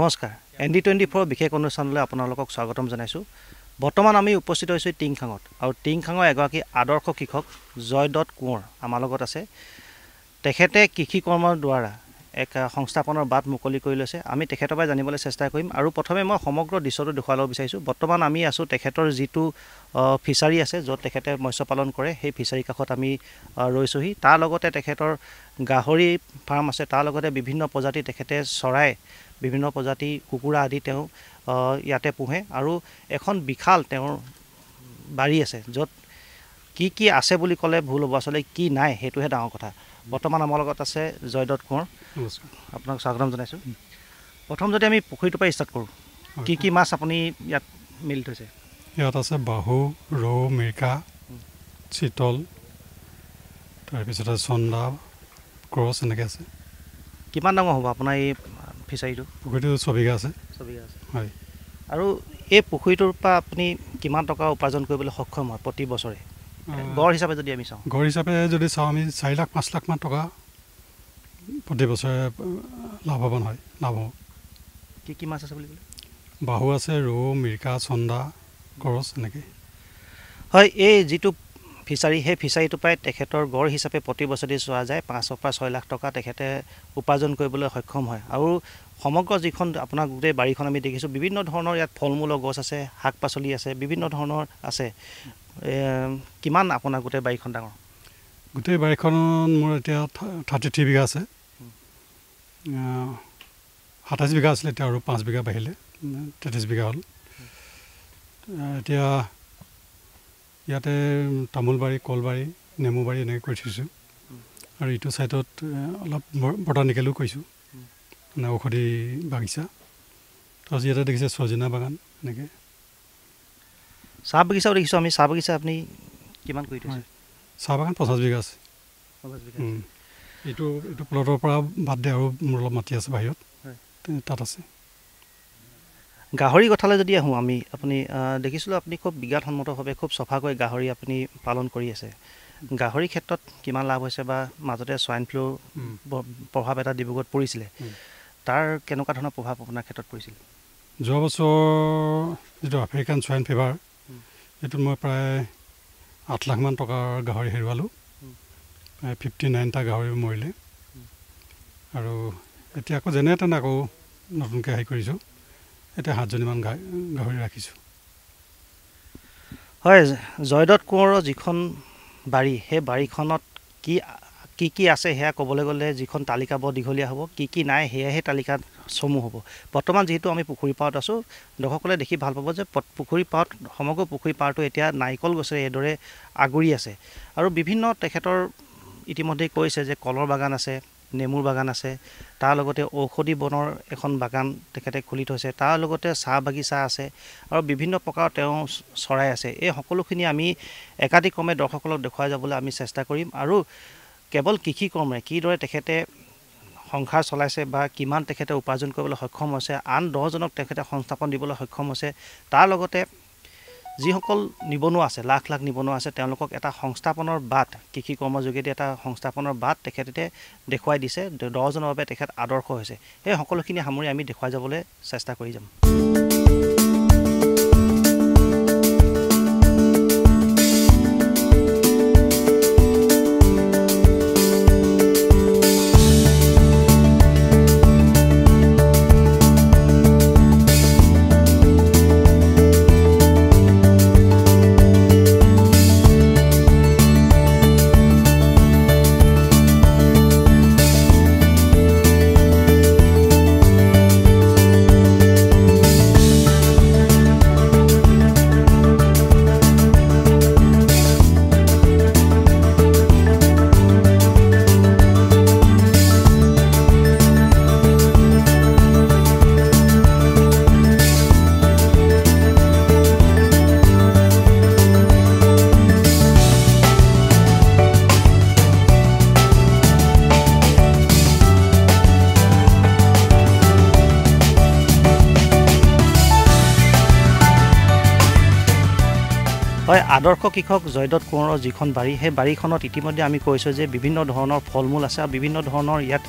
নমস্কাৰ ND24 বিশেষ অনুষ্ঠানলৈ আপোনালোকক স্বাগতম জনাইছো বৰ্তমান আমি উপস্থিত হৈছো টিংখাঙত আৰু টিংখাঙৰ এগৰাকী আদৰ্শ শিক্ষক জয়দত কোঁৱৰ আমাৰ লগত আছে তেখেতে কৃষি কৰ্মৰ দ্বাৰা এক সংস্থাপনৰ বাট মুকলি কৰি লৈছে আমি তেখেতৰ পৰা জানিবলৈ চেষ্টা কৰিম আৰু প্ৰথমে মই সমগ্ৰ দিশটো দেখুৱাবলৈ বিচাৰিছো বৰ্তমান আমি আছো তেখেতৰ যিটো ফিছাৰী আছে যত তেখেতে মৎস্য পালন কৰে সেই ফিছাৰী কাখত আমি ৰৈছোহি তাৰ লগতে তেখেতৰ গাহৰি ফাৰ্ম আছে তাৰ লগতে বিভিন্ন প্ৰজাতি তেখেতে চৰাই বিভিন্ন প্ৰজাতি কুকুৰা আদি তেওঁ ইয়াতে পোহে আৰু এখন বিখাল তেওঁৰ বাৰী আছে যত কি কি আছে বুলি ক'লে ভুল হ'ব আসলে কি নাই হেতুহে ডাঙৰ কথা বৰ্তমান আমাৰ লগত আছে জয়দত কোঁৱৰ নমস্কাৰ আপোনাক স্বাগতম জনাইছো প্ৰথম যদি আমি পুখুৰীটো পৰা ষ্টাৰ্ট কৰো কি কি মাছ আপুনি ইয়াত মিল থৈছে ইয়াত আছে বাহু ৰৌ মিৰ্কা চিতল তাৰ পিছত চন্দা ক্ৰছ এনেকৈ আছে কিমান ডাঙৰ হ'ব আপোনাৰ এই ফিছাৰীটো পুখুৰীটো 6 বিঘা আছে 6 বিঘা আছে হয় আৰু এই পুখুৰীটোৰ পৰা আপুনি কিমান টকা উপাৰ্জন কৰিবলৈ সক্ষম হয় প্ৰতি বছৰে গড় হিসাবে যদি আমি চাও আমি 4 লাখ 5 লাখ মান টাকা প্রতি বছরে লাভবান হয় লাভ কি কি মাছ আছে বলি বাহু আছে রৌ মির্কা ছন্দা গৰছ নাকি হয় এই যেটো ফিছাৰী হে ফিছাৰীটো পায় তেখেতৰ গড় হিসাবে প্ৰতি বছৰে সোয়া যায় 5 পৰা 6 লাখ টাকা তেখেতে উপাৰ্জন কৰিবলৈ সক্ষম হয় আৰু সমগ্ৰ যিখন আপোনাক গোটেই বাৰীখন আমি দেখিছো বিভিন্ন ধৰণৰ ইয়াত ফলমূল গছ আছে হাক পাছলি আছে বিভিন্ন ধৰণৰ আছে কিমান আপোনাৰ গোটেই বাৰীখন ডাঙৰ গোটেই বাৰীখন মোৰ এতিয়া 33 বিঘা আছে 28 বিঘা আছিল আৰু 5 বিঘা বাহিলে 33 বিঘা হ'ল এতিয়া ইয়াতে তামুল বাৰী কল বাৰী নেমু বাৰী এনেকৈ কৰিছো আৰু ইটো সাইডত অলপ বটানিকেলও কৰিছো না ওখৰি বাগিচা আজি এটা দেখিছে সজিনা বাগান এনেকৈ সাবগিসা দেখিছো আমি সাবগিসা আপনি কিমান কইটো আছে সাবাগান 50 বিঘা আছে 50 বিঘা এটো এটো প্লটৰ পৰা বাদ দে আৰু মোৰ মাটি আছে বাহিৰত তাত আছে গাহৰি গঠালে যদি আহু আমি আপুনি দেখিছিল আপুনি খুব বিঘাত সন্মতভাৱে খুব সফা কৰি গাহৰি আপুনি পালন কৰি আছে গাহৰি ক্ষেত্ৰত কিমান লাভ হৈছে বা মাজতে সোয়াইন ফ্লু প্ৰভাৱ এটা দিবগত পৰিছিল তাৰ কেনেকুৱা ধৰণৰ প্ৰভাৱ আপোনাৰ ক্ষেত্ৰত পৰিছিল যোৱা বছৰ যেটো African swine fever It was প্ৰায় 8 লাখ মান টাকা গাহৰি হেৰুৱালো 59 টা গাহৰি মৰিলে আৰু এতিয়া আকৌ জেনেটা নাকো নতুনকৈ হাই কৰিছো এটা 7 জন মান গাহৰি ৰাখিছো হয় জয়দত কোঁৱৰৰ যিখন বাৰী হে বাৰীখনত কি কি কি আছে হেয়া কবলৈ গলে যিখন তালিকা ব দিঘলিয়া হ'ব কি কি নাই হেয়া হে তালিকা সমূহ হ'ব বৰ্তমান যেহেতু আমি পুখুৰী পাৰত আছো দখকলে দেখি ভাল পাব যে পুখুৰী পাৰত সমগ্ৰ পুখুৰী পাৰটো এতিয়া নাইকল গছৰে এদৰে আগুৰি আছে আৰু বিভিন্ন তেখেতৰ ইতিমধ্যে কৈছে যে কলৰ বাগান আছে নেমুৰ বাগান আছে তাৰ লগতে ঔষধি বনৰ এখন বাগান তেখেতে খুলি থৈছে তাৰ লগতে চাহ বাগিচা আছে আৰু বিভিন্ন প্ৰকাৰ তেওঁ চৰাই আছে এই সকলোখিনি আমি একাধিকমে দখকলক দেখুৱাই যাবলৈ আমি চেষ্টা কৰিম আৰু কেৱল কৃষি কৰ্মে কিদৰে তেখেতে সংখ্যা চলাইছে বা কিমান তেখেতে উপাৰ্জন কৰিবলৈ সক্ষম হৈছে আন 10 জনক তেখেতে সংস্থাপন দিবলৈ সক্ষম হৈছে তাৰ লগতে যিসকল নিবনুৱা আছে লাখ লাখ নিবনুৱা আছে তেওঁলোকক এটা সংস্থাপনৰ বাট কৃষি কৰ্মৰ যোগেদি এটা সংস্থাপনৰ বাট তেখেতে দেখুৱাই দিছে 10 জনৰ বাবে তেখেত আদৰ্শ হৈছে এই সকলোখিনি সামৰি আমি দেখুৱাই যাবলৈ চেষ্টা কৰি যাম হয় আদৰ্শ শিক্ষক জয়দত কোঁৱৰৰ যিখন বাৰী হে বাৰীখনত ইতিমধ্যে আমি কৈছো যে বিভিন্ন ধৰণৰ ফলমূল আছে আৰু বিভিন্ন ধৰণৰ ইয়াত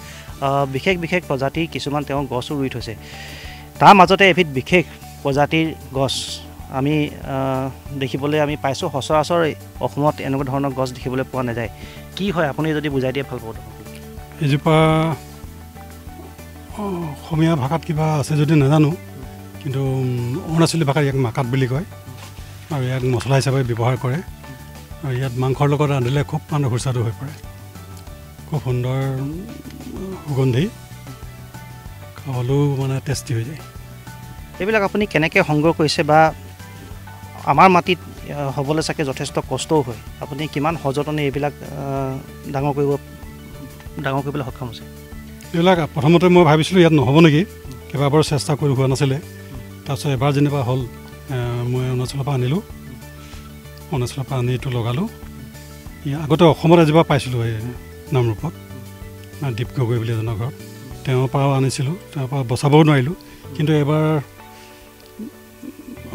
বিশেষ বিশেষ প্ৰজাতি কিছুমান তেওঁ গছ ৰুই থৈছে তাৰ মাজতে এবিধ বিশেষ প্ৰজাতিৰ গছ আমি দেখিবলৈ আমি পাইছো হসৰাসৰ অসমত এনে ধৰণৰ গছ দেখিবলৈ পোৱা নাযায় কি হয় আপুনি যদি বুজাই দিয়ে ভাল হ'ব এজপা অসমীয়া ভাষাত কিবা আছে যদি নাজানো কিন্তু অৰুণাচলী ভাষাত ইয়াক মাকাত বুলি কয় আৰু ইয়াক মছলা হিচাপে ব্যৱহাৰ কৰে আৰু ইয়াত মাংসৰ লগত ৰান্ধিলে খুব পান সুস্বাদু হৈ পৰে খুব সুন্দৰ সুগন্ধি খাবলো মানে টেষ্টি হৈ যায় এবিলাক আপুনি কেনেকে সংগ্ৰহ কৰিছে বা আমাৰ মাটিত হবলৈ সাকে যথেষ্ট কষ্ট হয় আপুনি কিমান হজতনে এবিলাক ডাঙৰ কৰিবলৈ সক্ষম হৈছে এবিলাক প্ৰথমতে মই ভাবিছিলো ইয়াত নহব নেকি কেবাবৰ চেষ্টা কৰি হোৱা নাছিলে তাৰছত এবাৰ যেনেবা হল মই অৰুণাচলৰ পানীটো লগালো ইয়া আগতে অসমৰ ৰাজবা পাইছিলো নাম ৰূপত দীপ গগৈ বুলি জনা ঘৰ তেওঁ পাও আনিছিলো তেওঁ পা বসাবও নোৱাৰিলো কিন্তু এবাৰ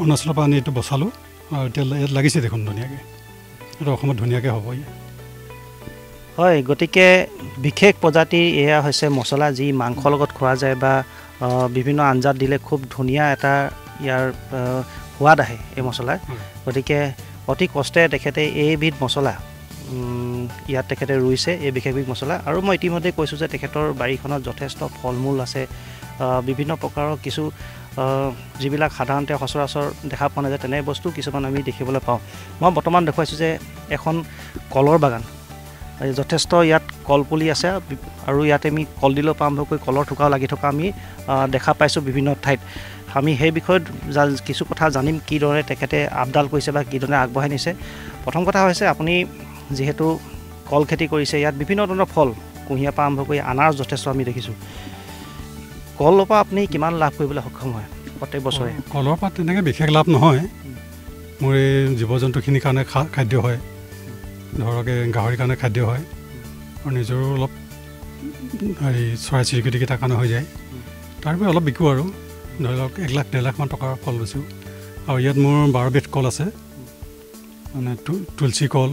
অৰুণাচলৰ পানীটো বসালো আৰু এতিয়া লাগিছে দেখোন ধুনিয়াকে আৰু অসমত ধুনিয়াকে হ'ব হয় গতিকে বিশেষ প্ৰজাতি এয়া হৈছে মছলা যি মাংস লগত খোৱা যায় বা বিভিন্ন আঞ্জাত দিলে খুব ধুনিয়া এটা ইয়াৰ সোৱাদ আহে এই মছলা গতিকে অতি কষ্টে তেখেতে এইবিধ মছলা ইয়াত তেখেতে ৰুইছে এই বিশেষ মছলা আৰু মই ইতিমধ্যে কৈছো যে তেখেতৰ বাৰীখনত যথেষ্ট ফল মূল আছে বিভিন্ন প্ৰকাৰৰ কিছু যিবিলাক সাধাৰণতে হসৰাসৰ দেখা পোৱা যায় তেনে বস্তু কিছুমান আমি দেখিবলৈ পাওঁ মই বৰ্তমান দেখুৱাইছো যে এখন কলৰ বাগান যথেষ্ট ইয়াত কলপুলি আছে আৰু ইয়াত আমি কলডিলৰ আৰম্ভ কৰি কলৰ ঠুকাও লাগি থকা আমি দেখা পাইছো বিভিন্ন ঠাইত আমি সেই বিষয়ত কিছু কথা জানিম কি দৰে তেখেতে আপডাল কৰিছে বা কি দৰে আগবঢ়াই নিছে প্ৰথম কথা হৈছে আপুনি যেহেতু কল খেতি কৰিছে ইয়াত বিভিন্ন ধৰণৰ ফল কুহিয়া পা আৰম্ভ কৰি আনাৰ যথেষ্ট আমি দেখিছো কলৰ পৰা আপুনি কিমান লাভ কৰিবলৈ সক্ষম হয় প্ৰত্যেক বছৰে কলৰ পৰা তেনেকৈ বিশেষ লাভ নহয় মোৰ এই জীৱ-জন্তুখিনিৰ কাৰণে খাদ্য হয় ধৰকে গাহৰিৰ কাৰণে খাদ্য হয় আৰু নিজৰো অলপ এই চৰাই চিৰিকটিকেইটাৰ কাৰণে হৈ যায় তাৰপৰা অলপ বিকো আৰু ধৰি লওক 1 লাখ 1.5 লাখমান টকাৰ ফল বেচোঁ আৰু ইয়াত মোৰ 12 বিধ কল আছে মানে তুলসী কল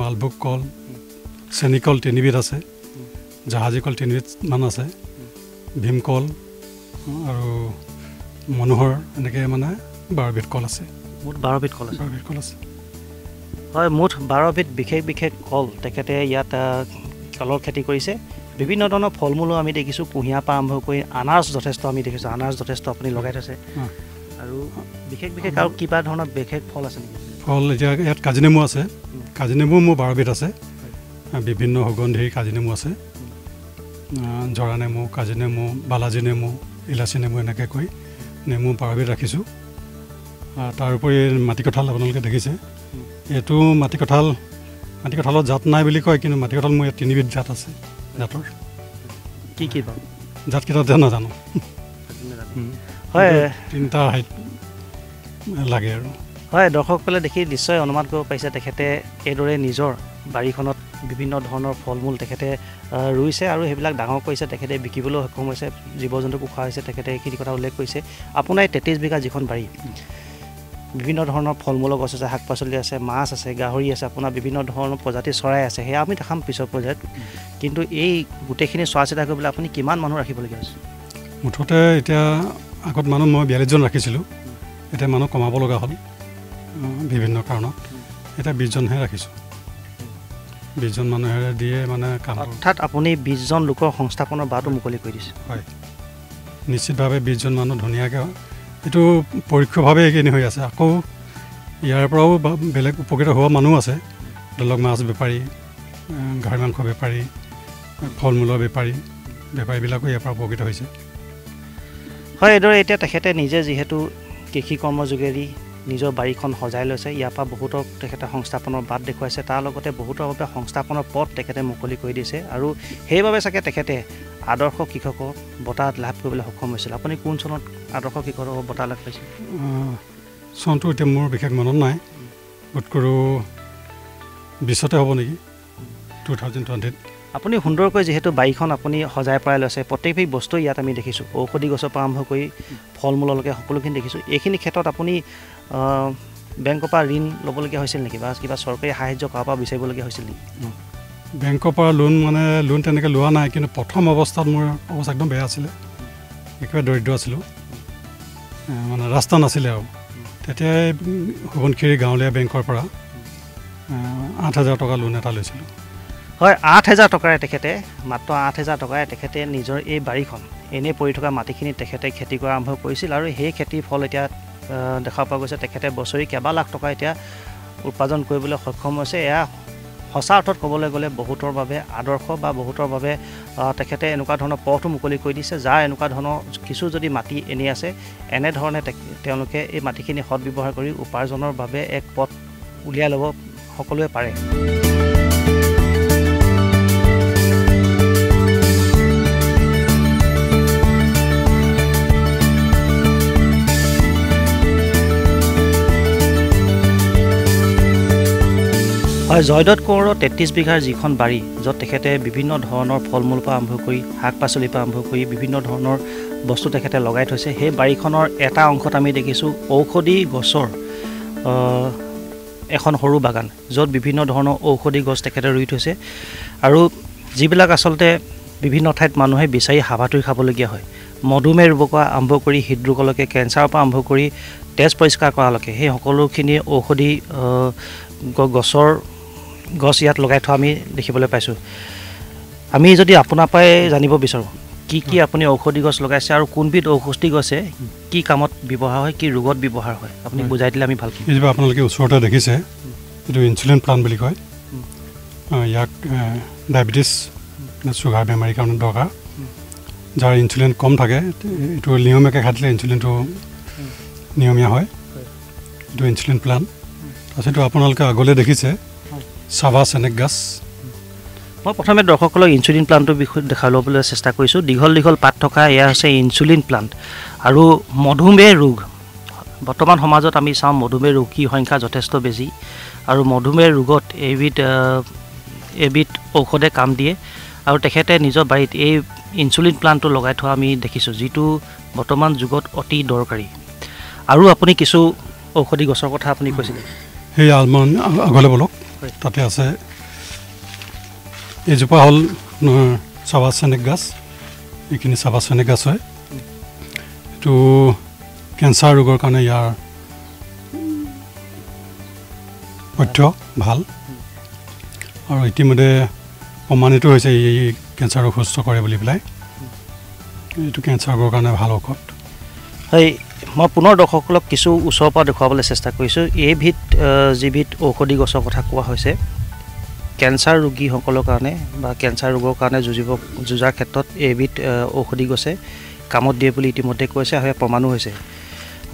মালভোগ কল চেনি কল 3 বিধ আছে জাহাজী কল 3 বিধমান আছে ভীমকল আৰু মনোহৰ এনেকৈ মানে 12 বিধ কল আছে মুঠ 12 বিধ কল আছে 12 বিধ কল আছে হয় মুঠ 12 বিধ বিশেষ কল তেখেতে ইয়াত কলৰ খেতি কৰিছে বিভিন্ন ধৰণৰ ফল মূলো আমি দেখিছো কুহিয়া পা আৰম্ভ কৰি আনাৰস যথেষ্ট আমি দেখিছো আনাৰস যথেষ্ট আপুনি লগাই থৈছে আৰু বিশেষ আৰু কিবা ধৰণৰ বিশেষ ফল আছে নেকি ফল এতিয়া ইয়াত কাজিনেমু আছে কাজিনেমু মোৰ 12 বিধ আছে বিভিন্ন সুগন্ধিৰ কাজিনেমু আছে জৰা নেমু কাজিনেমু বালাজী নেমু ইলাচী নেমু এনেকৈ কৈ নেমু 12 বিধ ৰাখিছোঁ তাৰোপৰি মাটি কঁঠাল আপোনালোকে দেখিছে এইটো মাটি কঁঠালৰ জাত নাই বুলি কয় কিন্তু মাটি কঁঠাল মোৰ 3 বিধ জাত আছে জাতৰ কি কি পাওঁ জাতকেইটা নাজানো হয় 3টা হাইট লাগে আৰু হয় দৰ্শকসকলে দেখি নিশ্চয় অনুমান কৰিব পাৰিছে তেখেতে এইদৰে নিজৰ বাৰীখনত বিভিন্ন ধৰণৰ ফল মূল তেখেতে ৰুইছে আৰু সেইবিলাক ডাঙৰ কৰিছে তেখেতে বিকিবলৈ সক্ষম হৈছে জীৱ-জন্তুক খোৱা হৈছে তেখেতে এইখিনি কথা উল্লেখ কৰিছে আপোনাৰ 33 বিঘা যিখন বাৰী বিভিন্ন ধৰণৰ ফল মূলৰ গছ আছে শাক পাচলি আছে মাছ আছে গাহৰি আছে আপোনাৰ বিভিন্ন ধৰণৰ প্ৰজাতিৰ চৰাই আছে সেয়া আমি দেখাম পিছৰ পৰ্যায়ত কিন্তু এই গোটেইখিনি চোৱা চিতা কৰিবলৈ আপুনি কিমান মানুহ ৰাখিবলগীয়া হৈছে মুঠতে এতিয়া আগত মানুহ মই 42জন ৰাখিছিলোঁ এতিয়া মানুহ কমাব লগা হ'ল বিভিন্ন কাৰণত এতিয়া 20জনহে ৰাখিছোঁ 20জন মানুহেৰে দিয়ে মানে কাম অৰ্থাৎ আপুনি 20জন লোকৰ সংস্থাপনৰ বাটো মুকলি কৰি দিছে হয় নিশ্চিতভাৱে 20জন মানুহ ধুনীয়াকৈ এইটো পৰীক্ষাভাৱে এইখিনি হৈ আছে আকৌ ইয়াৰ পৰাও বেলেগ উপকৃত হোৱা মানুহ আছে ধৰি লওক মাছ বেপাৰী গাহৰি মাংস বেপাৰী ফল মূলৰ বেপাৰীবিলাকো ইয়াৰ পৰা উপকৃত হৈছে হয় এইদৰে এতিয়া তেখেতে নিজে যিহেতু কৃষি কৰ্মৰ যোগেদি নিজৰ বাৰীখন সজাই লৈছে ইয়াৰ পৰা বহুতক তেখেতে সংস্থাপনৰ বাট দেখুৱাইছে তাৰ লগতে বহুতৰ বাবে সংস্থাপনৰ পথ তেখেতে মুকলি কৰি দিছে আৰু সেইবাবে চাগে তেখেতে আদৰ্শ কৃষকৰ বঁটা লাভ কৰিবলৈ সক্ষম হৈছিল আপুনি কোন চনত আদৰ্শ কৃষকৰ বঁটা লাভ পাইছিল চনটো এতিয়া মোৰ বিশেষ মনত নাই বোধকৰো 20তে হ'ব নেকি 2020 আপুনি সুন্দৰকৈ যিহেতু বাৰীখন আপুনি সজাই পৰাই লৈছে প্ৰত্যেকবিধ বস্তু ইয়াত আমি দেখিছোঁ ঔষধি গছৰ পৰা আৰম্ভ কৰি ফল মূললৈকে সকলোখিনি দেখিছোঁ এইখিনি ক্ষেত্ৰত আপুনি বেংকৰ পৰা ঋণ ল'বলগীয়া হৈছিল নেকি বা কিবা চৰকাৰী সাহায্য কাৰ পৰা বিচাৰিবলগীয়া হৈছিল নেকি বেংকৰ পৰা লোন মানে লোন তেনেকৈ লোৱা নাই কিন্তু প্ৰথম অৱস্থাত মোৰ অৱস্থা একদম বেয়া আছিলে একেবাৰে দৰিদ্ৰ আছিলোঁ মানে ৰাস্তা নাছিলে আৰু তেতিয়া হুগনখিৰি গাঁৱলীয়া বেংকৰ পৰা 8000 টকা লোন এটা লৈছিল হয় 8000 টকাৰে তেখেতে মাত্ৰ 8000 টকাৰে তেখেতে নিজৰ এই বাৰীখন এনে পৰি থকা মাটিখিনি তেখেতে খেতি কৰা আৰম্ভ কৰিছিল আৰু সেই খেতি ফল এতিয়া দেখা পোৱা গৈছে তেখেতে বছৰি কেবা লাখ টকা এতিয়া উৎপাদন কৰিবলৈ সক্ষম হৈছে এয়া হসা অৰ্থত কবলৈ গলে বহুতৰ বাবে আদৰ্শ বা বহুতৰ বাবে তেখেতে এনেকুৱা ধৰণৰ পথ মুকলি কৰি দিছে যা এনেকুৱা ধৰণৰ কিছু যদি মাটি এনে আছে এনে ধৰণে তেওঁলোকে এই মাটিখিনি সৎ ব্যৱহাৰ কৰি উপাৰ্জনৰ বাবে এক পথ উলিয়াই লব সকলোৱে পাৰে জয়দত কোঁৱৰ 33 বিঘাৰ যিখন বাৰী য'ত তেখেতে বিভিন্ন ধৰণৰ ফলমূল পৰা আৰম্ভ কৰি শাক-পাচলি পৰা আৰম্ভ কৰি বিভিন্ন ধৰণৰ বস্তু তেখেতে লগাই থৈছে সেই বাৰীখনৰ এটা অংশত আমি দেখিছো ঔষধি গছৰ এখন সৰু বাগান য'ত বিভিন্ন ধৰণৰ ঔষধি গছ তেখেতে ৰুই থৈছে আৰু যিবিলাক আচলতে বিভিন্ন ঠাইত মানুহে বিচাৰি হাবাতুৰি খাবলগীয়া হয় মধুমেহ ৰোগৰ আৰম্ভ কৰি হৃদৰোগলৈকে কেঞ্চাৰৰ পৰা আৰম্ভ কৰি তেজ পৰিষ্কাৰ কৰালৈকে সেই সকলোখিনি ঔষধি গছৰ গছ ইয়াত লগাই থোৱা আমি দেখিবলৈ পাইছো আমি যদি আপোনা পাই জানিব বিচাৰো কি কি আপুনি ঔষধি গছ লগাইছে আৰু কোনবিধ ঔষধি গছে কি কামত ব্যৱহাৰ হয় কি ৰোগত ব্যৱহাৰ হয় আপুনি বুজাই দিলে আমি ভাল পাম এইবা আপোনালোকে ওচৰতে দেখিছে এইটো ইনসুলিন প্লান্ট বুলি কয় ইয়াক ডায়াবেটিস না সুগাৰ বেমাৰীৰ কাৰণে দৰকাৰ যাৰ ইনসুলিন কম থাকে এইটো নিয়মীয়াকৈ খালে ইনসুলিনটো নিয়মীয়া হয় এইটো ইনসুলিন প্লান্ট আছেটো আপোনালোকে আগলৈ দেখিছে সাবা সেনেক গছ মই প্ৰথমে দৰ্শকসকলক ইনসুলিন প্লান্টৰ বিষয়ে দেখাবলৈ চেষ্টা কৰিছো দীঘল দীঘল পাত থকা এয়া আছে ইনসুলিন প্লান্ট আৰু মধুমেহ ৰোগ বৰ্তমান সমাজত আমি চাওঁ মধুমেহ ৰোগী সংখ্যা যথেষ্ট বেছি আৰু মধুমেহ ৰোগত এবিধ ঔষধে কাম দিয়ে আৰু তেখেতে নিজৰ বাৰীত এই ইনসুলিন প্লান্টটো লগাই থোৱা আমি দেখিছো যেটো বৰ্তমান যুগত অতি দৰকাৰী আৰু আপুনি কিছু ঔষধি গছৰ কথা আপুনি কৈছিল এই আলমণ্ড আগলৈ বলক তাতে আছে এই জোপা হল সাবাসনিক গছ এইখিনি সাবাসনিক গছ হয় এইটো কেঞ্চাৰ ৰোগৰ কাৰণে ইয়াৰ পথ্য ভাল আৰু ইতিমধ্যে প্ৰমাণিত হৈছে এই কেঞ্চাৰ ৰোগ সুস্থ কৰে বুলি পেলাই এইটো কেঞ্চাৰ ৰোগৰ কাৰণে ভাল ঔষধ হয় মই পুনৰ দৰ্শকসকলক কিছু ওচৰৰ পৰা দেখুৱাবলৈ চেষ্টা কৰিছোঁ এইবিধ যিবিধ ঔষধি গছৰ কথা কোৱা হৈছে কেঞ্চাৰ ৰোগীসকলৰ কাৰণে বা কেঞ্চাৰ ৰোগৰ কাৰণে যুঁজাৰ ক্ষেত্ৰত এইবিধ ঔষধি গছে কামত দিয়ে বুলি ইতিমধ্যে কৈছে আৰু প্ৰমাণো হৈছে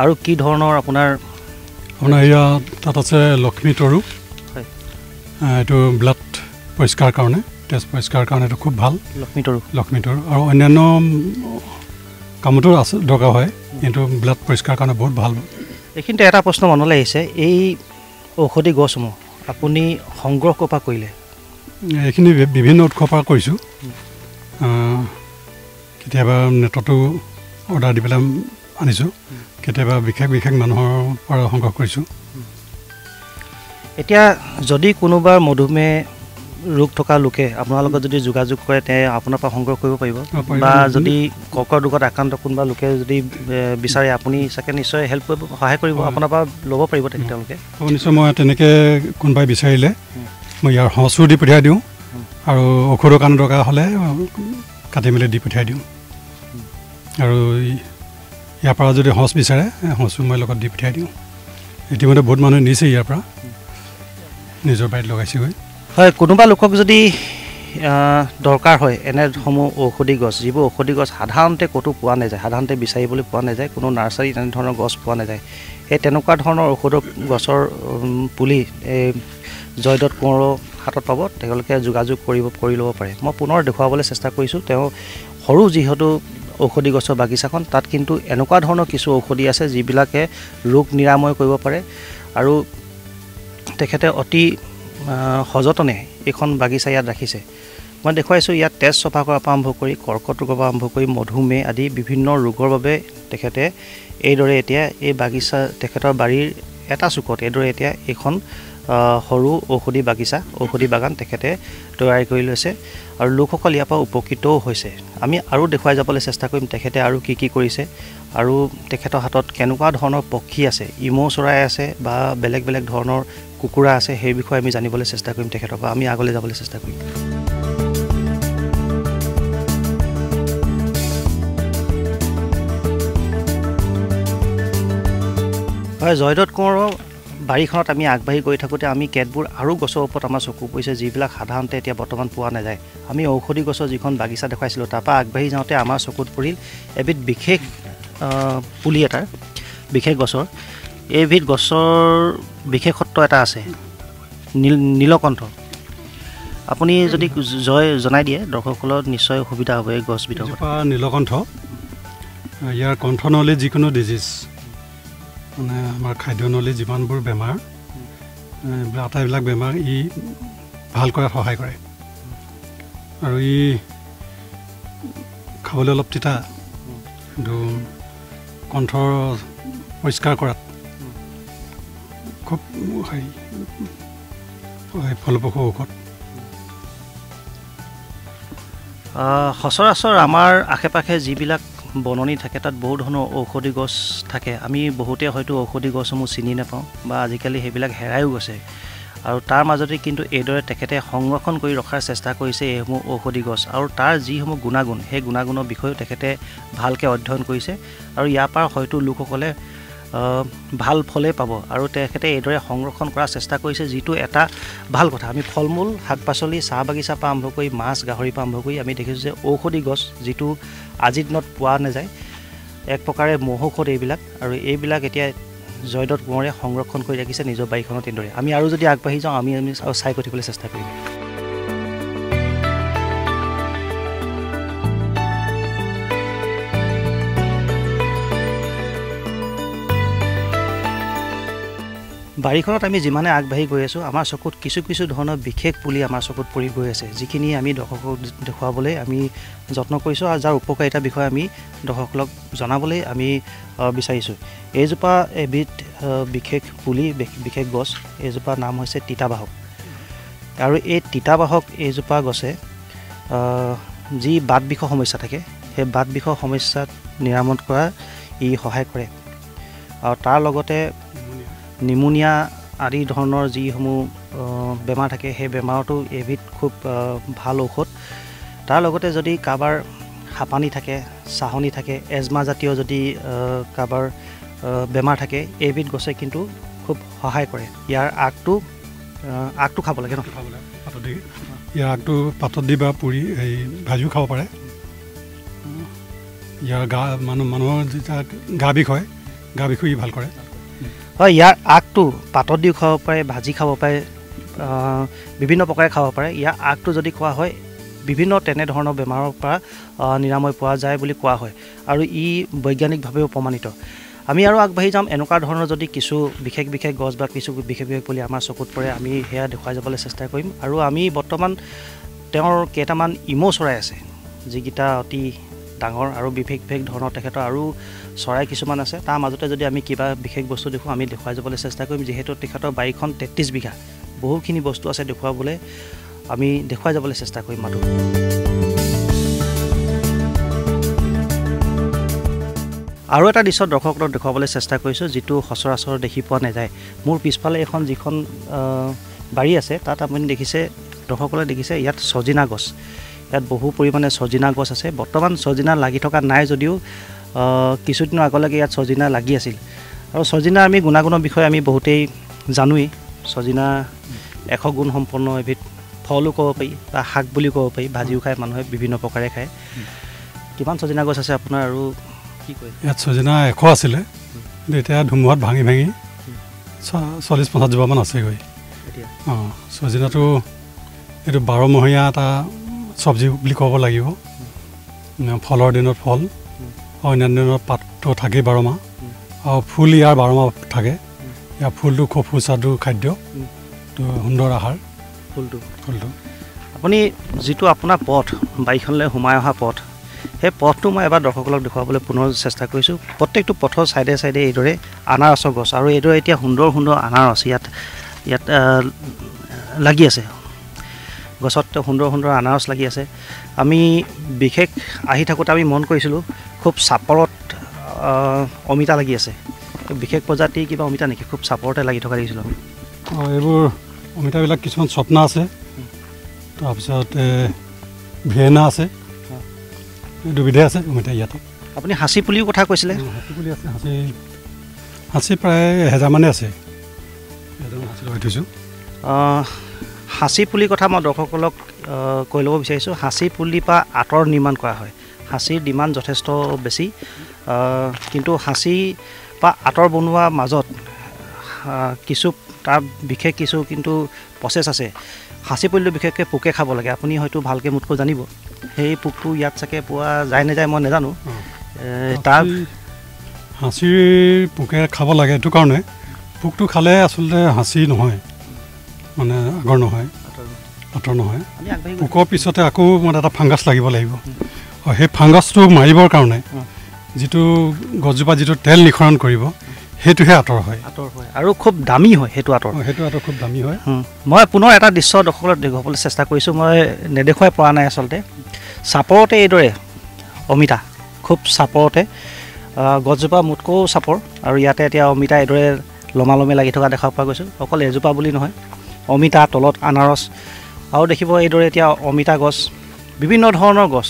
আৰু কি ধৰণৰ আপোনাৰ এয়া তাত আছে লক্ষ্মী তৰু হয় এইটো ব্লাড পৰিষ্কাৰ কাৰণে তেজ পৰিষ্কাৰ কাৰণে এইটো খুব ভাল লক্ষ্মী তৰু আৰু অন্যান্য কামটো দৰকাৰ হয় কিন্তু ব্লাড পৰিষ্কাৰ কাৰণে বহুত ভাল এইখিনিতে এটা প্ৰশ্ন মনলৈ আহিছে এই ঔষধি গছসমূহ আপুনি সংগ্ৰহ কৰা কৰিলে এইখিনি বিভিন্ন উৎসৰ পৰা কৰিছোঁ কেতিয়াবা নেটতো অৰ্ডাৰ দি পেলাই আনিছোঁ কেতিয়াবা বিশেষ মানুহৰ পৰা সংগ্ৰহ কৰিছোঁ এতিয়া যদি কোনোবা মধুমেহ ৰোগ থকা লোকে আপোনালোকে যদি যোগাযোগ কৰে তে আপোনাৰ পৰা সংগ্ৰহ কৰিব পাৰিব বা যদি কৰ্কট ৰোগত আক্ৰান্ত কোনোবা লোকে যদি বিচাৰে আপুনি চাকে নিশ্চয় হেল্প কৰিব সহায় কৰিব আপোনাৰ পৰা ল'ব পাৰিব তেওঁলোকে নিশ্চয় মই তেনেকৈ কোনোবাই বিচাৰিলে মই ইয়াৰ সঁচুৰ দি পঠিয়াই দিওঁ আৰু ঔষধৰ কাৰণে দৰকাৰ হ'লে কাটি মেলি দি পঠিয়াই দিওঁ আৰু ইয়াৰ পৰা যদি সঁচ বিচাৰে সঁচু মই লগত দি পঠিয়াই দিওঁ ইতিমধ্যে বহুত মানুহে নিছে ইয়াৰ পৰা নিজৰ বাৰীত লগাইছেগৈ হয় কোনোবা লোকক যদি দৰকাৰ হয় এনেসমূহ ঔষধি গছ যিবোৰ ঔষধি গছ সাধাৰণতে ক'তো পোৱা নাযায় সাধাৰণতে বিচাৰিবলৈ পোৱা নাযায় কোনো নাৰ্চাৰী তেনেধৰণৰ গছ পোৱা নাযায় এই তেনেকুৱা ধৰণৰ ঔষধৰ গছৰ পুলি এই জয়দত কোঁৱৰৰ হাতত পাব তেওঁলোকে যোগাযোগ কৰি ল'ব পাৰে মই পুনৰ দেখুৱাবলৈ চেষ্টা কৰিছোঁ তেওঁ সৰু যিহেতু ঔষধি গছৰ বাগিচাখন তাত কিন্তু এনেকুৱা ধৰণৰ কিছু ঔষধি আছে যিবিলাকে ৰোগ নিৰাময় কৰিব পাৰে আৰু তেখেতে অতি সযতনে এখন বাগিচা ইয়াত ৰাখিছে মই দেখুৱাইছোঁ ইয়াত তেজ চফা কৰাৰ পৰা আৰম্ভ কৰি কৰ্কট ৰোগৰ পৰা আৰম্ভ কৰি মধুমেহ আদি বিভিন্ন ৰোগৰ বাবে তেখেতে এইদৰে এতিয়া এই বাগিচা তেখেতৰ বাৰীৰ এটা চুকত এইদৰে এতিয়া এইখন Horu, Ohudi Bagisa, Ohudi Bagan, Tekete, Toraikoilese, or Lukokoliapa, Pokito Hose. Ami Aru de Huazapolis Takum, Tekete, Aru Kiki Korise, Aru Teketo Hatot, Kenuad Honor Pokiase, Imosorayase, Ba, Belek Belek Honor, Kukurase, Hebiko, Miss Anibolis Takum, Teketo, Ami Agolizabolis Takum. Zoidot Barikot Ami Agbai Goitakota Ami Ketbur, Arugoso Potamasoku, which is Zivla Hadante, Botoman Puana, Ami Okodigoso, Zikon Bagisa, the Quasilotapa, Agbai Note, Amasokut Puril, a bit Bikek Pulieta, Bikek Gosor, a bit Gosor Bikekotase, Nilo Control. Upon his Zonadia, Docolo, Niso, Hubita, Vegos, Bitopa, Nilo Control, your contronology disease. Our খাদ্যনলী জীবনবোৰ বেমাৰ আটাইবিলাক বেমাৰ ই ভাল কৰাত সহায় কৰে আৰু ই খাবলৈ অলপ তিতা দু কণ্ঠ পৰিষ্কাৰ কৰাত খুব ফলপ্ৰসূ ঔষধ সচৰাচৰ আমাৰ আশে পাশে যিবিলাক বননি থাকে তাত বহুত ধৰণৰ ঔষধি গছ থাকে আমি বহুতে হয়তো ঔষধি গছসমূহ চিনি নাপাওঁ বা আজিকালি হেবিলাক হেৰাইও গৈছে আৰু তাৰ মাজতে কিন্তু এদৰে তেখেতে সংৰক্ষণ কৰি ৰখাৰ চেষ্টা কৰিছে এইসমূহ ঔষধি গছ আৰু তাৰ যিসমূহ গুণাগুণ সেই গুণাগুণৰ বিষয়ে তেখেতে ভালকৈ অধ্যয়ন কৰিছে আৰু ইয়াৰ পৰা হয়তো লোকসকলে ভাল ফলে পাব আৰু তেখেতে এদৰে সংৰক্ষণ কৰাৰ চেষ্টা কৰিছে যেটো এটা ভাল কথা আমি ফলমূল হাতপাচলি চাহ বাগিচা পা আৰম্ভ কৰি মাছ গাহৰি পা আৰম্ভ কৰি আমি দেখিছো যে ঔষধি গছ যেটো আজি দিনত পোৱা না যায় এক প্ৰকাৰে মহৌষধ এইবিলাক আৰু এইবিলাক এতিয়া জয়দত কোঁৰে সংৰক্ষণ কৰি ৰাখিছে নিজৰ বাইখনত তেনদৰে আমি আৰু যদি আগবাঢ়ি যাওঁ আমি চাই কৰিবলৈ চেষ্টা কৰিম বাৰিখনত আমি যিমানে আগবাঢ়ি গৈ আছো আমাৰ চকুত কিছু কিছু ধৰণৰ বিশেষ পুলি আমাৰ চকুত পৰি গৈ আছে যিখিনি আমি দৰ্শকক দেখুৱাবলৈ আমি যত্ন কৰিছো আৰু যাৰ উপকাৰিতা বিষয়ে আমি দৰ্শকক জনাবলৈ আমি বিচাৰিছো এইজোপা এবিধ বিশেষ পুলি বিশেষ গছ এইজোপা নাম হৈছে তিতাবাহক আৰু এই তিতাবাহক এইজোপা গছে যি বাত বিষ সমস্যা থাকে সেই বাত বিষ সমস্যা নিৰাময় কৰা ই সহায় কৰে আৰু তাৰ লগতে নিমোনিয়া আদি ধৰণৰ যিসমূহ বেমাৰ থাকে সেই বেমাৰটো এবিধ খুব ভাল ঔষধ তাৰ লগতে যদি কাবাৰ হাপানি থাকে সাহনি থাকে এজমা জাতীয় যদি কাবাৰ বেমাৰ থাকে এবিধ গছে কিন্তু খুব সহায় কৰে ইয়াৰ আগটো খাব লাগে ন পাতত দি ইয়াৰ আগটো পাতত দি বা পুৰি এই ভাজু খাব পাৰে ইয়াৰ গা মানুহৰ যেতিয়া গা বিষয় ভাল কৰে হয় ইয়াৰ আগটো পাতত দি খাব পাৰে ভাজি খাব পাৰে বিভিন্ন প্ৰকাৰে খাব পাৰে ইয়াৰ আগটো যদি খোৱা হয় বিভিন্ন তেনে ধৰণৰ বেমাৰৰ পৰা নিৰাময় পোৱা যায় বুলি কোৱা হয় আৰু ই বৈজ্ঞানিকভাৱে প্ৰমাণিত আমি আৰু আগবাঢ়ি যাম এনেকুৱা ধৰণৰ যদি কিছু বিশেষ গছ বা কিছু বিশেষ পুলি আমাৰ চকুত পৰে আমি হেয়া দেখুৱাই যাবলৈ চেষ্টা কৰিম আৰু আমি বৰ্তমান তেওঁৰ কেইটামান ইমো চৰাই আছে যিকিটা অতি ডাঙৰ আৰু বিশেষ ধৰণৰ তেখেতৰ আৰু চৰাই কিছুমান আছে তাৰ মাজতে যদি আমি কিবা বিশেষ বস্তু দেখো আমি দেখুৱাই যাবলৈ চেষ্টা কৰিম যেহেতু তেখেতৰ বাৰীখন ৩৩ বিঘা বহুখিনি বস্তু আছে দেখুৱাবলৈ আমি দেখুৱাই যাবলৈ চেষ্টা কৰিম মাথো আৰু এটা দৃশ্য দৰ্শকক দেখুৱাবলৈ চেষ্টা কৰিছো যেটো হচৰাচৰ দেখি পোৱা নাযায় মোৰ পিছফালে এখন যিখন বাৰী আছে তাত আপুনি দেখিছে দৰ্শকলে দেখিছে ইয়াত সজিনা গছ ইয়াত বহু পৰিমাণে সজিনা গছ আছে বৰ্তমান সজিনা লাগি থকা নাই যদিও কিছুদিন আগলৈকে ইয়াত সজিনা লাগি আছিল আৰু সজিনা আমি গুণাগুণৰ বিষয়ে আমি বহুতেই জানোৱেই সজিনা ১০০ গুণ সম্পন্ন এবিধ ফলো ক'ব পাৰি বা শাক বুলি ক'ব পাৰি ভাজিও খায় মানুহে বিভিন্ন প্ৰকাৰে খায় কিমান সজিনা গছ আছে আপোনাৰ আৰু কি কয় ইয়াত সজিনা ১০০ আছিলে এতিয়া ধুমুহাত ভাঙি ৪০-৫০ জোপামান আছে গৈ এতিয়া সজিনাটো এটো ১২ মহীয়া এটা সবজি বুলি ক'ব লাগিব ফলৰ দিনত ফল অন্যান্য পাতটো থাকে 12 মাহ আৰু ফুল ইয়াৰ 12 মাহ থাকে ইয়াৰ ফুলটো খুব সুস্বাদু খাদ্য সুন্দৰ আহাৰ ফুলটো আপুনি যেটো আপোনাৰ পথ বাইখনলৈ সোমাই অহা পথ সেই পথটো মই এবাৰ দৰ্শকক দেখুৱাবলৈ পুনৰ চেষ্টা কৰিছো প্ৰত্যেকটো পথৰ সাইডে সাইডে এইদৰে আনাৰসৰ গছ আৰু এইদৰে এতিয়া সুন্দৰ সুন্দৰ আনাৰস ইয়াত ইয়াত লাগি আছে গছত সুন্দৰ সুন্দৰ আনাৰস লাগি আছে আমি বিশেষ আহি থাকোতে আমি মন কৰিছিল খুব সাপৰত অমিতা লাগি আছে বিশেষ প্ৰজাতি কিবা অমিতা নেকি খুব সাপৰতে লাগি থকা লাগিছিল এবোৰ অমিতা বিলাক কিছুমান স্বপ্ন আছে তাৰ পিছত ভেনা আছে দুবিধে আছে অমিতা ইয়াত আপনি হাসি পুলিও কথা কৈছিলে হাসি পুলি আছে হাসি হাসি প্রায় 1000 মানে আছে হাসি পুলি কথা মই দৰ্শকলক কৈ লব বিচাৰিছো হাসি পুলি পা আতৰ নিৰ্মাণ কৰা হয় হাসিৰ ডিমান্ড যথেষ্ট বেছি কিন্তু হাসি পা আতৰ বনোৱা মাজত কিছু তাৰ বিশেষ কিছু কিন্তু প্ৰসেস আছে হাসি পুলিৰ বিশেষকৈ পোকে খাব লাগে আপুনি হয়তো ভালকৈ মুটকো জানিব সেই পোকটো ইয়াত থাকে পোৱা যায় না যায় মই নাজানো তাৰ হাসিৰ পোকে খাব লাগে এটো কাৰণে পোকটো খালে আসলে হাসি নহয় মানে আগৰ নহয় আতৰ নহয় পোকৰ পিছতে আকৌ মানে এটা ফাংগাছ লাগিব লাগিব সেই ফাংগাছটো মাৰিবৰ কাৰণে যেটো গজজোপা যেটো তেল নিখৰণ কৰিব হেতুহে আতৰ হয় আৰু খুব দামী হয় হেতু আতৰ খুব দামী হয় মই পুনৰ এটা দৃশ্য দখলত দেখবলৈ চেষ্টা কৰিছো মই নেদেখুৱাই পৰা নাই আসলতে সাপৰতে এইদৰে অমিতা খুব সাপৰতে গজজোপা মুটকো সাপৰ আৰু ইয়াতে এতিয়া অমিতা এইদৰে লমালমে লাগি থকা দেখা পোৱা গৈছে অকল এজোপা বুলি নহয় অমিতা তলত আনাৰস আৰু দেখিব এইদৰে এতিয়া অমিতা গছ বিভিন্ন ধৰণৰ গছ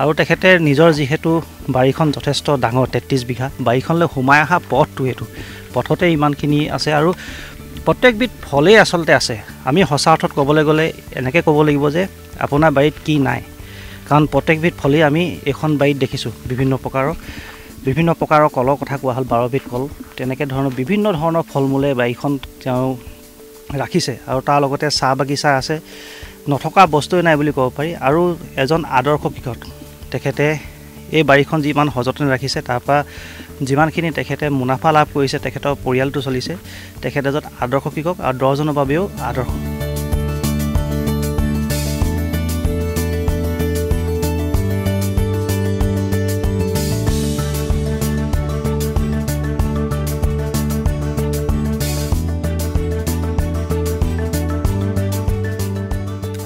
আৰু তেখেতে নিজৰ যেহেতু বাৰীখন যথেষ্ট ডাঙৰ 33 বিঘা বাৰীখনলৈ হুমাই আহা পথটো এটো পথতে ইমানখিনি আছে আৰু প্ৰত্যেকবিধ ফলে আসলতে আছে আমি হসা অৰ্থত ক'বলৈ গ'লে এনেকৈ ক'ব লাগিব যে আপোনাৰ বাৰীত কি নাই কাৰণ প্ৰত্যেকবিধ ফলে আমি এখন বাৰীত দেখিছো বিভিন্ন প্ৰকাৰৰ কলৰ কথা কোৱা হল 12বিধ কল তেনেকৈ ধৰণৰ বিভিন্ন ধৰণৰ ফলমূলে বাৰীখন তেওঁ ৰাখিছে আৰু তাৰ লগতে চাহ বাগিচা আছে নথকা বস্তু নাই বুলি ক'ব পাৰি আৰু এজন আদৰ্শ কৃষক তেখেতে এই বাৰীখন যিমান সযতনে ৰাখিছে তাৰপা যিমানখিনি তেখেতে মুনাফা লাভ কৰিছে তেখেতৰ পৰিয়ালটো চলিছে তেখেত এজন আদৰ্শ কৃষক আৰু 10 জনৰ বাবেও আদৰ্শ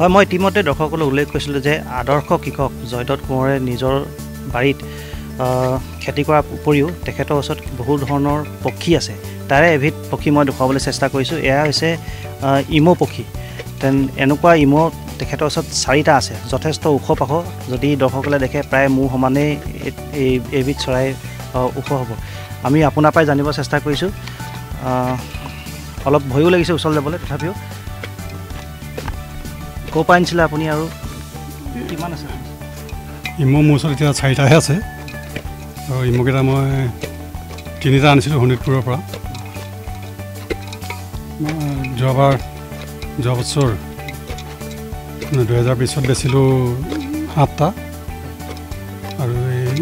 হয় মই ইতিমধ্যে দৰ্শকলৈ উল্লেখ কৰিছিলোঁ যে আদৰ্শ কৃষক জয়দত্ত কোঁৱৰে নিজৰ বাৰীত খেতি কৰাৰ উপৰিও তেখেতৰ ওচৰত বহু ধৰণৰ পক্ষী আছে তাৰে এবিধ পক্ষী মই দেখুৱাবলৈ চেষ্টা কৰিছোঁ এয়া হৈছে ইমো পক্ষী এনেকুৱা ইমো তেখেতৰ ওচৰত 4টা আছে যথেষ্ট ওখ পাখ যদি দৰ্শকলৈ দেখে প্ৰায় মোৰ সমানে এই এবিধ চৰাই ওখ হ'ব আমি আপোনাৰ পৰাই জানিব চেষ্টা কৰিছোঁ অলপ ভয়ো লাগিছে ওচৰলৈ যাবলৈ তথাপিও কোপা আনিছিলে আপুনি আৰু কিমান আছে ইমো মোচৰ এতিয়া 4টাহে আছে আৰু ইমোকেইটা মই 3টা আনিছিলোঁ শোণিতপুৰৰ পৰা যোৱা বছৰ 2020ত বেচিলোঁ 7টা আৰু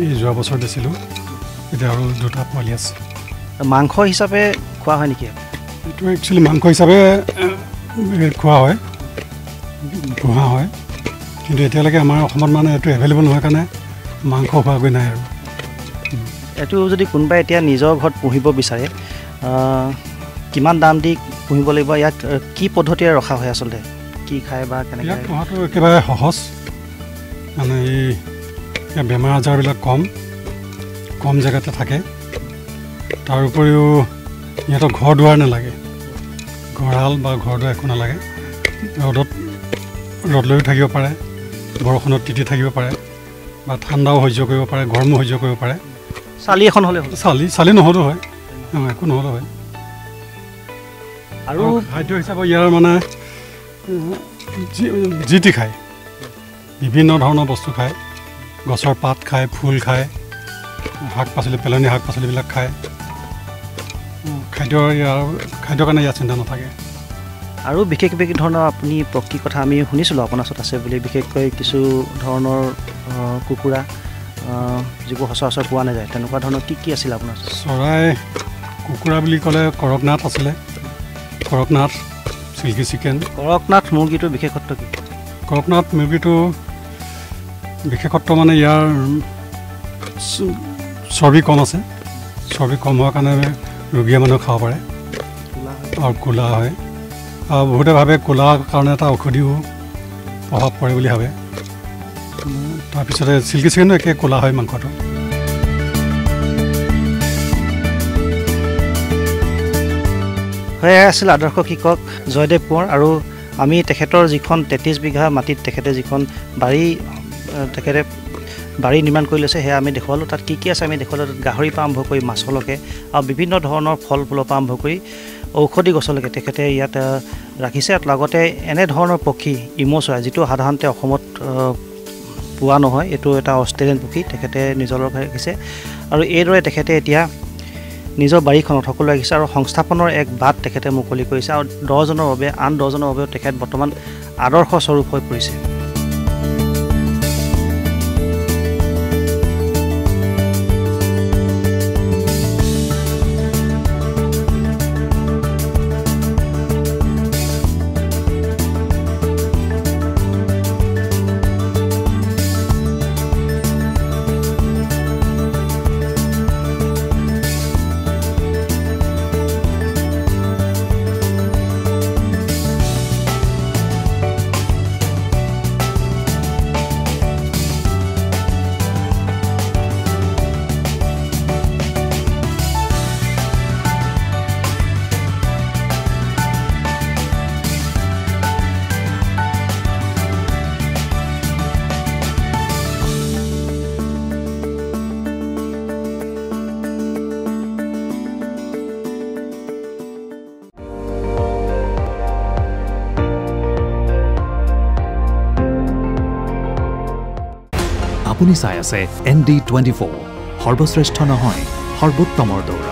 এই যোৱা বছৰ বেচিলোঁ এতিয়া আৰু 2টা পোৱালি আছে মাংস হিচাপে খোৱা হয় নেকি এইটো একচুয়ালি মাংস হিচাপে খোৱা হয় পোহা হয় কিন্তু এতিয়ালৈকে আমাৰ অসমত মানে এটো এভেইলেবল হোৱাৰ কাৰণে মাংস খোৱাগৈ নাই আৰু এটো যদি কোনবা এতিয়া নিজৰ ঘৰত পুহিব বিচাৰে কিমান দাম দি পুহিব লাগিব ইয়াত কি পদ্ধতিৰে ৰখা হয় আসলে কি খায় বা কেনে খায় পোহাটো একেবাৰে সহজ মানে এই বেমাৰ আজাৰবিলাক কম জায়গাতে থাকে তাৰ উপৰিও ইয়াত ঘৰ দুৱাৰ নালাগে গঁৰাল বা ঘৰ দুৱাৰ একো নালাগে ৰ'দ লৈ থাকিব পাৰে বৰষুণত তিতি থাকিব পাৰে বা ঠাণ্ডাও সহ্য কৰিব পাৰে গৰমো সহ্য কৰিব পাৰে চালি এখন হ'লে চালি নহ'লেও হয় একো নহ'লেও হয় আৰু খাদ্য হিচাপে ইয়াৰ মানে যিটি খায় বিভিন্ন ধৰণৰ বস্তু খায় গছৰ পাত খায় ফুল খায় শাক পাচলি পেলনীয়া শাক পাচলিবিলাক খায় খাদ্যৰ কাৰণে ইয়াৰ চিন্তা নাথাকে আৰু বিশেষ ধৰণৰ আপুনি পক্ষী কথা আমি শুনিছিলোঁ আপোনাৰ ওচৰত আছে বুলি বিশেষকৈ কিছু ধৰণৰ কুকুৰা যিবোৰ সচৰাচৰ পোৱা নাযায় তেনেকুৱা ধৰণৰ কি কি আছিল আপোনাৰ চৰাই কুকুৰা বুলি ক'লে কৰকনাথ আছিলে কৰকনাথ চিল্কি চিকেন কৰকনাথ মুৰ্গীটোৰ বিশেষত্ব কি কৰকনাথ মুৰ্গীটো বিশেষত্ব মানে ইয়াৰ চৰ্বি কম আছে চৰ্বি কম হোৱাৰ কাৰণে ৰোগীয়ে মানুহ খাব পাৰে আৰু কোলা হয় বহুতে ভাবে কোলা কারণে এটা অখদিও প্রভাব পড়ে বলি হবে তার পিছতে সিল্কি চিকেনও একে কোলা হয় মাংসটো হয় আছিল আদর্শ কিকক জয়দেব কোঁৱৰ আৰু আমি তেখেতৰ যিখন 33 বিঘা মাটিত তেখেতে যিখন বাড়ি তেখেতে বাড়ি নিৰ্মাণ কৰি লৈছে হে আমি দেখুৱালো তাত কি কি আছে আমি দেখুৱালো গাহৰি পাম আৰম্ভ কৰি মাছলকে আৰু বিভিন্ন ধৰণৰ ফল ফুল পাম আৰম্ভ কৰি ঔষধি গছলকে তেখেতে ইয়াত ৰাখিছে লগতে এনে ধৰণৰ পক্ষী ইমোছৰা যিটো সাধাৰণতে অসমত পোৱা নহয় এটো এটা অষ্ট্ৰেলিয়ান পক্ষী তেখেতে নিজৰ লগত ৰাখিছে আৰু এইদৰে তেখেতে এতিয়া নিজৰ বাৰীখনত সকলো ৰাখিছে আৰু সংস্থাপনৰ এক বাট তেখেতে মুকলি কৰিছে আৰু 10 জনৰ বাবে আন 10 জনৰ বাবে তেখেত বৰ্তমান আদৰ্শ স্বৰূপ হৈ পৰিছে আপুনি চাই আছে ND24 সৰ্বশ্ৰেষ্ঠ নহয় সৰ্বোত্তমৰ দৌৰা